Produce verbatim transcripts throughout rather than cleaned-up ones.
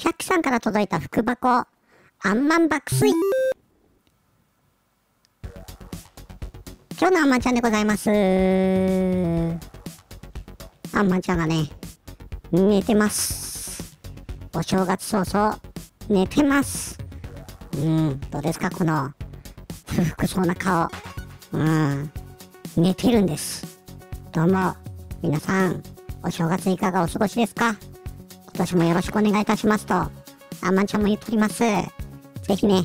ひゃくさんから届いた福箱、あんまん爆睡。今日のあんまんちゃんでございます。あんまんちゃんがね、寝てます。お正月早々寝てます。うん、どうですかこの不服そうな顔。うん、寝てるんです。どうも皆さん、お正月いかがお過ごしですか。今年もよろしくお願いいたしますと、あんまんちゃんも言っております。ぜひね、よ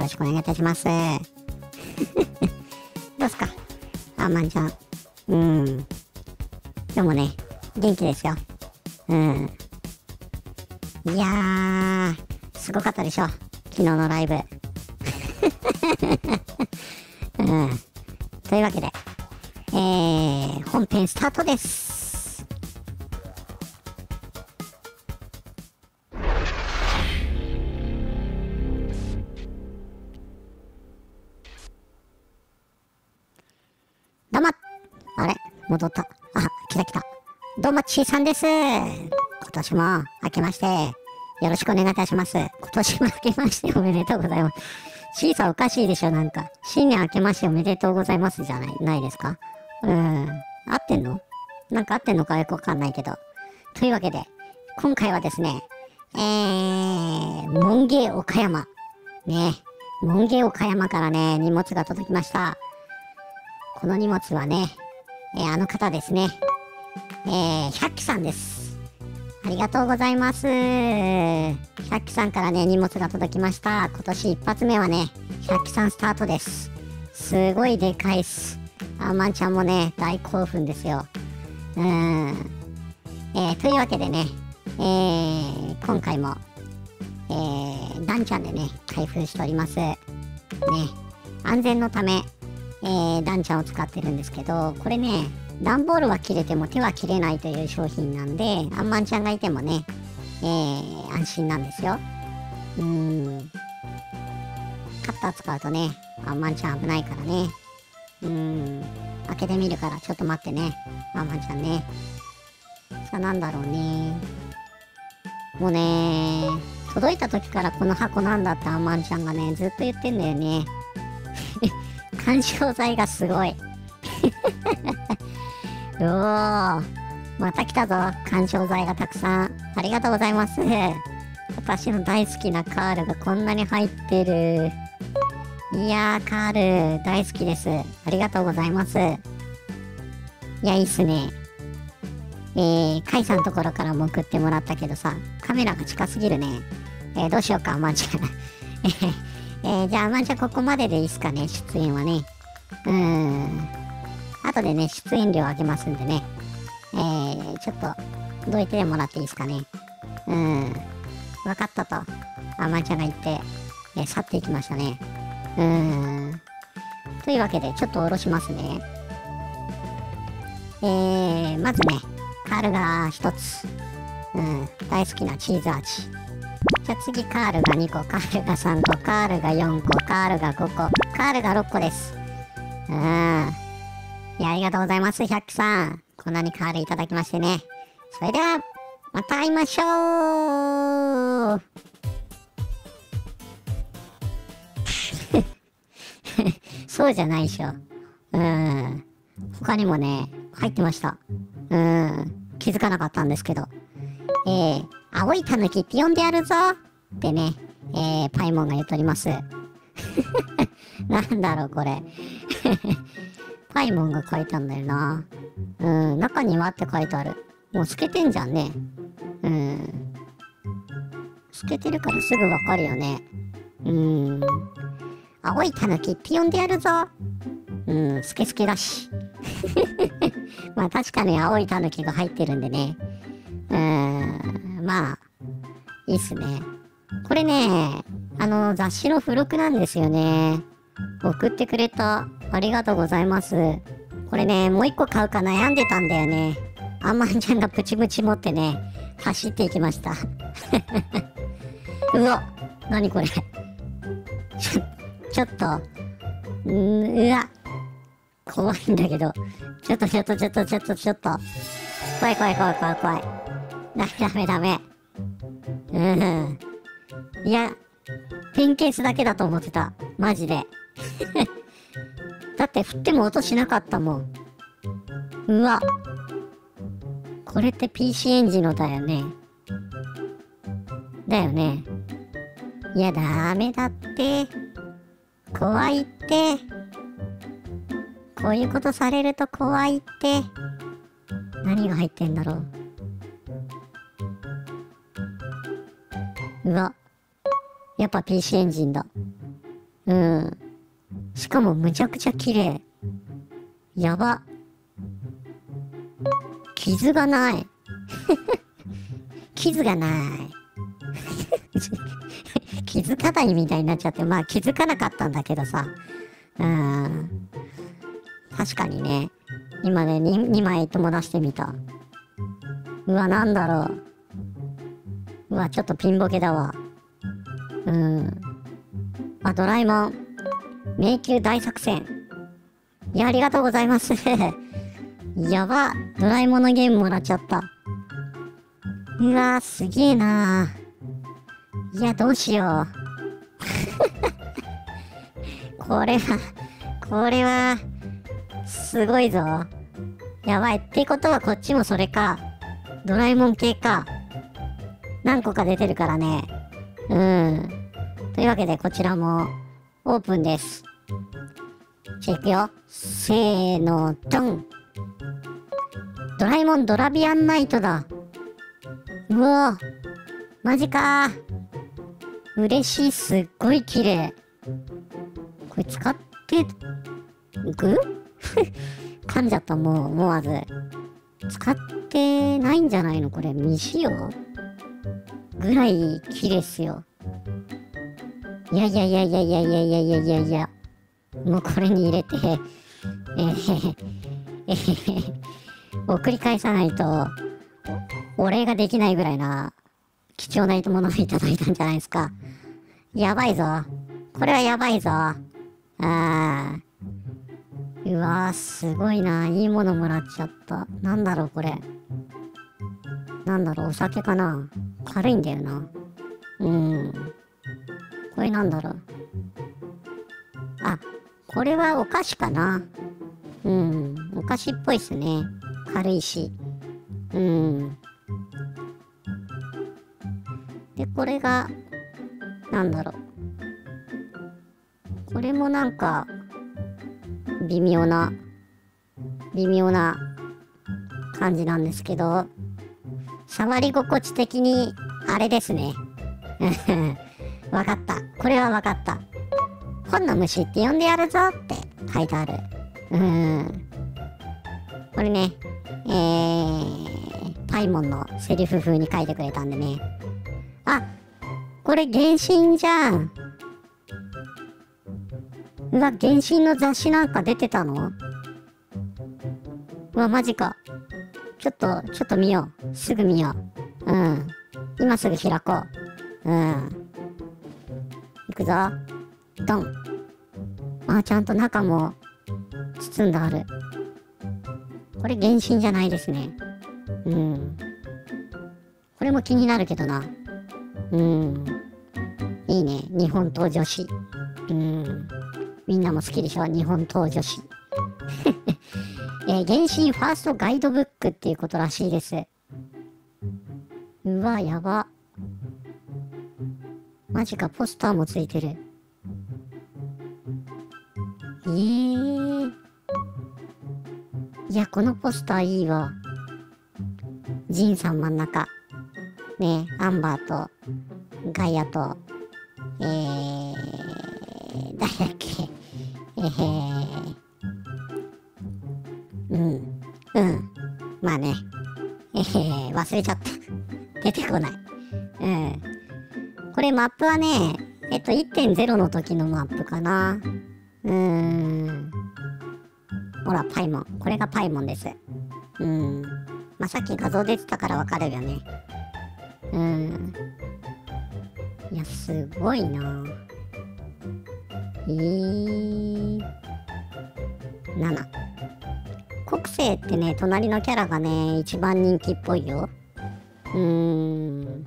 ろしくお願いいたします。どうすかあんまんちゃん。うん。でもね、元気ですよ。うん。いやー、すごかったでしょ。昨日のライブ。うん。というわけで、えー、本編スタートです。戻った。あ、来た来た。どうもちーさんです。今年も明けましてよろしくお願いいたします。今年も明けましておめでとうございます。ちーさんおかしいでしょ、なんか。新年明けましておめでとうございますじゃない、ないですか。うん。合ってんの？なんか合ってんのかよくわかんないけど。というわけで、今回はですね、えー、門芸岡山。ね、門芸岡山からね、荷物が届きました。この荷物はね、えー、あの方ですね、えー、ひゃっきさんです。ありがとうございます。ひゃっきさんからね、荷物が届きました。今年一発目はね、ひゃっきさんスタートです。すごいでかいっす。あんまんちゃんもね、大興奮ですよ。うーん、えー、というわけでね、えー、今回もえー、ダンちゃんでね、開封しておりますね。安全のためえー、ダンちゃんを使ってるんですけど、これね、段ボールは切れても手は切れないという商品なんで、あんまんちゃんがいてもね、えー、安心なんですよ。うーん、カッター使うとね、あんまんちゃん危ないからね。うーん、開けてみるからちょっと待ってね、あんまんちゃんね。さあ、なんだろうね。もうね、届いた時からこの箱なんだってあんまんちゃんがね、ずっと言ってんだよね。緩衝材がすごい。おー、また来たぞ。緩衝材がたくさん。ありがとうございます。私の大好きなカールがこんなに入ってる。いやー、カール大好きです。ありがとうございます。いや、いいっすね。えー、カイさんのところからも送ってもらったけどさ、カメラが近すぎるね。えー、どうしようか、マジか。えへ。えー、じゃあ、あんまんちゃんここまででいいですかね、出演はね。うーん。後でね、出演料上げますんでね。えー、ちょっと、どいてもらっていいですかね。うーん。わかったと、あんまんちゃんが言って、えー、去っていきましたね。うーん。というわけで、ちょっと下ろしますね。えー、まずね、カールがひとつ。うん。大好きなチーズ味。じゃあ次、カールがにこ、カールがさんこ、カールがよんこ、カールがごこ、カールがろっこです。うーん。いや、ありがとうございます、ひゃっきさん。こんなにカールいただきましてね。それでは、また会いましょう。そうじゃないでしょ。うーん。他にもね、入ってました。うーん。気づかなかったんですけど。えー、青いたぬきって呼んでやるぞってね、えー、パイモンが言っております。なんだろうこれ。パイモンが書いたんだよな。うん、中にはって書いてある。もう透けてんじゃんね。うん。透けてるからすぐわかるよね。うん。青いたぬきって呼んでやるぞ。うん、透け透けだし。まあ確かに青いたぬきが入ってるんでね。まあ、いいっすね。これね、あの、雑誌の付録なんですよね。送ってくれた。ありがとうございます。これね、もう一個買うか悩んでたんだよね。あんまんちゃんがプチプチ持ってね、走っていきました。うわ、なにこれ。ちょ、ちょっと、んー、うわ、怖いんだけど。ちょっとちょっとちょっとちょっとちょっと。怖い怖い怖い怖い怖い。ダメダメダメ。ううん。いや、ペンケースだけだと思ってた。マジで。だって振っても音しなかったもん。うわ。これって ピーシー エンジンのだよね。だよね。いや、ダメだって。怖いって。こういうことされると怖いって。何が入ってんだろう。うわ。やっぱ ピーシー エンジンだ。うん。しかもむちゃくちゃ綺麗。やば。傷がない。傷がない。気づかないみたいになっちゃって、まあ気づかなかったんだけどさ。うん。確かにね。今ね、にまいとも出してみた。うわ、なんだろう。うわ、ちょっとピンボケだわ。うん。あ、ドラえもん。迷宮大作戦。いや、ありがとうございます。やば。ドラえもんのゲームもらっちゃった。うわー、すげえなー。いや、どうしよう。これは、これは、すごいぞ。やばい。ってことはこっちもそれか。ドラえもん系か。何個か出てるからね。うん。というわけで、こちらも、オープンです。じゃあいくよ。せーの、ドン。ドラえもんドラビアンナイトだ。うわー。マジかー。嬉しい。すっごい綺麗。これ使っていく？噛んじゃった、もう思わず。使ってないんじゃないのこれ。未使用ぐらい綺麗っすよ。いやいやいやいやいやいやいやいやいやいや、もうこれに入れて、えー、えー、送り返さないとお礼ができないぐらいな貴重なものをいただいたんじゃないですか。やばいぞ。これはやばいぞ。あー。うわー、すごいな。いいものもらっちゃった。なんだろうこれ。なんだろう、お酒かな。軽いんだよな。うん。これなんだろう。あ、これはお菓子かな。うん、お菓子っぽいっすね。軽いし。うん。で、これが、なんだろう。これもなんか、微妙な、微妙な感じなんですけど、触り心地的に、あれですね。わかった。これはわかった。本の虫って呼んでやるぞって書いてある。うーん。これね、えー、パイモンのセリフ風に書いてくれたんでね。あ、これ原神じゃん。うわ、原神の雑誌なんか出てたの？うわ、マジか。ちょっと、ちょっと見よう。すぐ見よう。うん。今すぐ開こう。うん。いくぞ。ドン。あ、ちゃんと中も包んである。これ原神じゃないですね。うん。これも気になるけどな。うん。いいね。日本刀女子。うん。みんなも好きでしょ？日本刀女子。えー、原神ファーストガイドブックっていうことらしいです。うわ、やば。マジか、ポスターもついてる。えー。いや、このポスターいいわ。ジンさん真ん中。ね、アンバーと、ガイアと、えー、誰だっけ。えー、うん、うん。まあね。えー、忘れちゃった。出てこない。うん。これマップはね、えっと いってんゼロ の時のマップかな。うーん。ほら、パイモン。これがパイモンです。うーん。まあ、さっき画像出てたからわかるよね。うーん。いや、すごいな。えー。なな。国政ってね、隣のキャラがね、一番人気っぽいよ。うーん。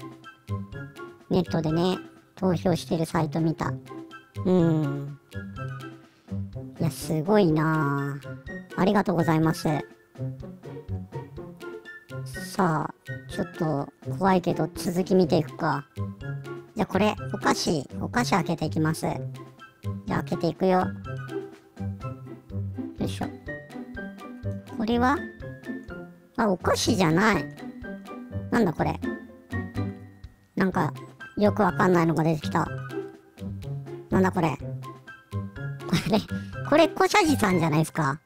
ネットでね、投票してるサイト見た。うん。いや、すごいなあ。ありがとうございます。さあ、ちょっと怖いけど続き見ていくか。じゃあこれ、お菓子、お菓子開けていきます。じゃあ開けていくよ。よいしょ。これは？あ、お菓子じゃない。なんだこれ。なんか、よくわかんないのが出てきた。なんだこれ。これ、これ、コシャジさんじゃないですか。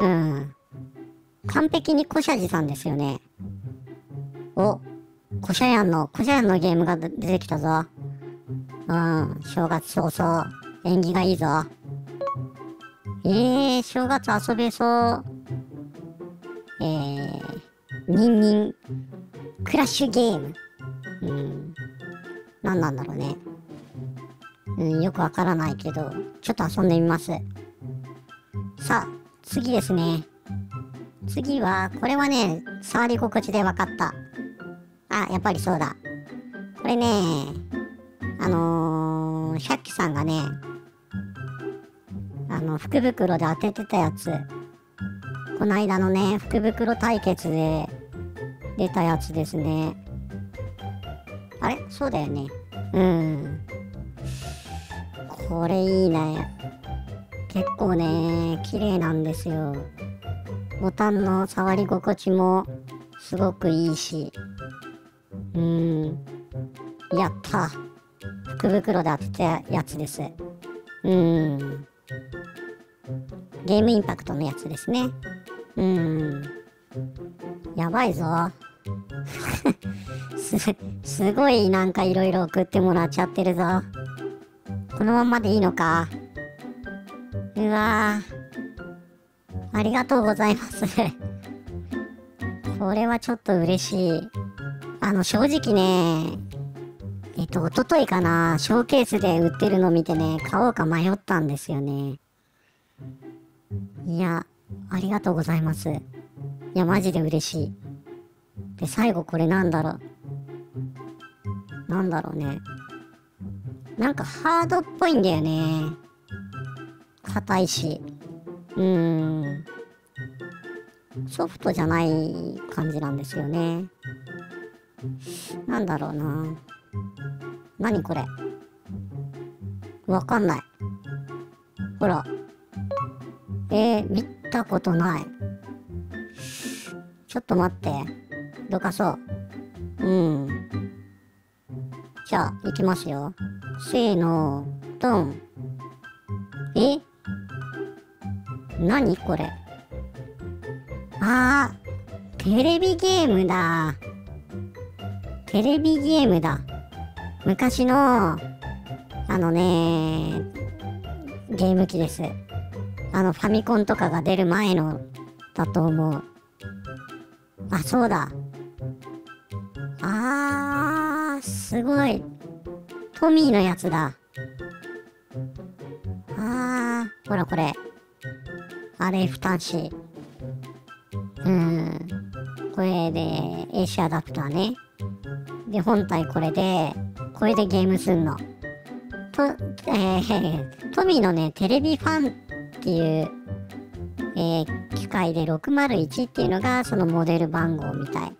うん。完璧にコシャジさんですよね。お、コシャヤンの、コシャヤンのゲームが出てきたぞ。うん、正月早々。縁起がいいぞ。えー、正月遊べそう。えー、ニンニン、クラッシュゲーム。うん。何なんだろうね。うん、よくわからないけど、ちょっと遊んでみます。さあ、次ですね。次は、これはね、触り心地でわかった。あ、やっぱりそうだ。これね、あのー、シャッキさんがね、あの、福袋で当ててたやつ。こないだのね、福袋対決で出たやつですね。あれ？そうだよね。うん。これいいね。結構ね、綺麗なんですよ。ボタンの触り心地もすごくいいし。うーん。やった。福袋で当てたやつです。うーん。ゲームインパクトのやつですね。うーん。やばいぞ。す、すごいなんかいろいろ送ってもらっちゃってるぞ。このまんまでいいのか。うわー。ありがとうございます。これはちょっと嬉しい。あの、正直ね、えっと、一昨日かな、ショーケースで売ってるの見てね、買おうか迷ったんですよね。いや、ありがとうございます。いや、マジで嬉しい。で、最後これなんだろう。なんだろうね。なんかハードっぽいんだよね。硬いし。うーん。ソフトじゃない感じなんですよね。なんだろうな。何これ。わかんない。ほら。えー、見たことない。ちょっと待って。どかそう。うん。じゃあ、いきますよ。せーの、ドン。え？何これ。あー、テレビゲームだ。テレビゲームだ。昔の、あのね、ゲーム機です。あの、ファミコンとかが出る前のだと思う。あ、そうだ。あー、すごい。トミーのやつだ。あー、ほらこれ。あれ、不端子。うん。これで、エーシー アダプターね。で、本体これで、これでゲームすんの。と、えー、トミーのね、テレビファンっていう、えー、機械でろくまるいちっていうのが、そのモデル番号みたい。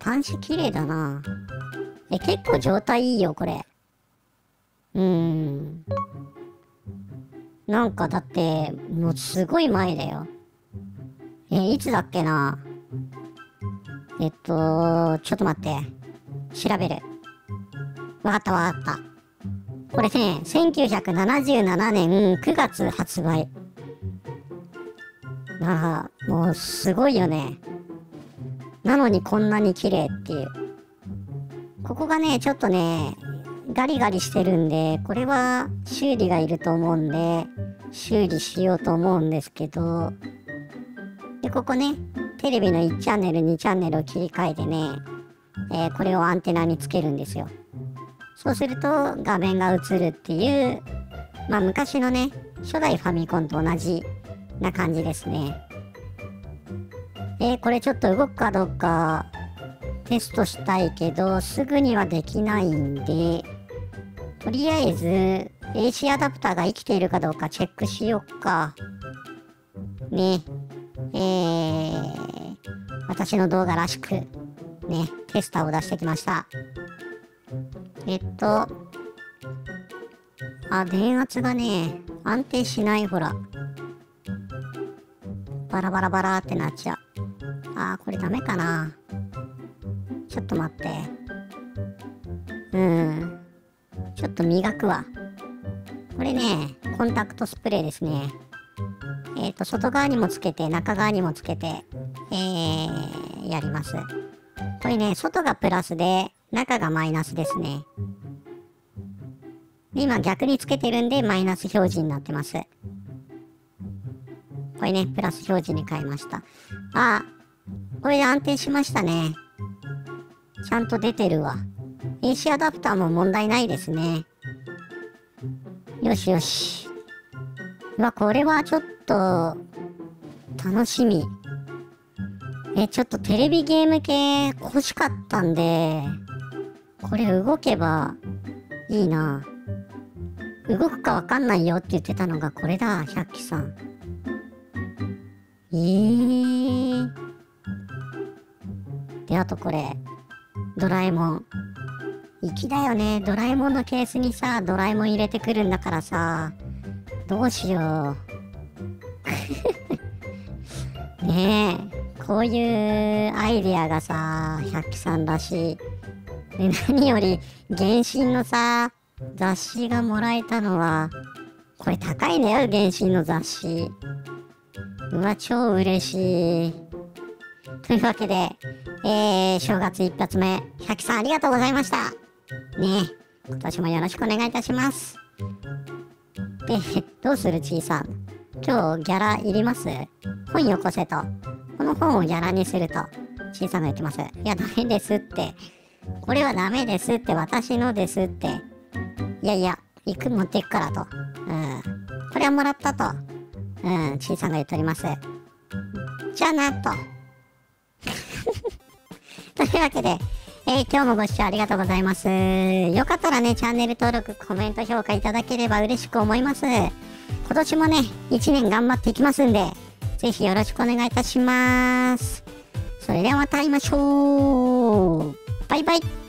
端子綺麗だな。え、結構状態いいよ、これ。うーん。なんかだって、もうすごい前だよ。え、いつだっけな。えっと、ちょっと待って。調べる。わかったわかった。これね、せんきゅうひゃくななじゅうななねんくがつ発売。なあ、もうすごいよね。なのにこんなに綺麗っていう。ここがね、ちょっとね、ガリガリしてるんで、これは修理がいると思うんで、修理しようと思うんですけど、で、ここね、テレビのいちチャンネル、にチャンネルを切り替えてね、えー、これをアンテナにつけるんですよ。そうすると画面が映るっていう、まあ昔のね、初代ファミコンと同じな感じですね。えー、これちょっと動くかどうか、テストしたいけどすぐにはできないんで、とりあえず エーシー アダプターが生きているかどうかチェックしよっかね。えー、私の動画らしくねテスターを出してきました。えっとあ電圧がね安定しない。ほらバラバラバラってなっちゃう。あーこれダメかな。ちょっと待って、うんちょっと磨くわ。これねコンタクトスプレーですね。えっと外側にもつけて中側にもつけて、えー、やります。これね外がプラスで中がマイナスですね。で今逆につけてるんでマイナス表示になってます。これねプラス表示に変えました。あこれで安定しましたね。ちゃんと出てるわ。 エーシー アダプターも問題ないですね。よしよし。うわこれはちょっと楽しみ。えちょっとテレビゲーム系欲しかったんで、これ動けばいいな。動くかわかんないよって言ってたのがこれだ。百鬼さんえー、であとこれドラえもん粋だよね。ドラえもんのケースにさドラえもん入れてくるんだからさどうしようねえこういうアイデアがさ百鬼さんらしい。で何より原神のさ雑誌がもらえたのはこれ高いんだよ原神の雑誌。うわ超嬉しい。というわけで、えー、正月一発目百鬼さんありがとうございましたね。今年もよろしくお願いいたします。でどうするちいさん今日ギャラいります？本よこせとこの本をギャラにするとちいさんが言ってます。いやダメですって、これはダメですって、私のですって、いやいや行く持っていくからと、うん、これはもらったと、うん、ちいさんが言っております。じゃあなとというわけで、えー、今日もご視聴ありがとうございます。よかったらねチャンネル登録コメント評価いただければ嬉しく思います。今年もねいちねん頑張っていきますんで是非よろしくお願いいたします。それではまた会いましょう。バイバイ。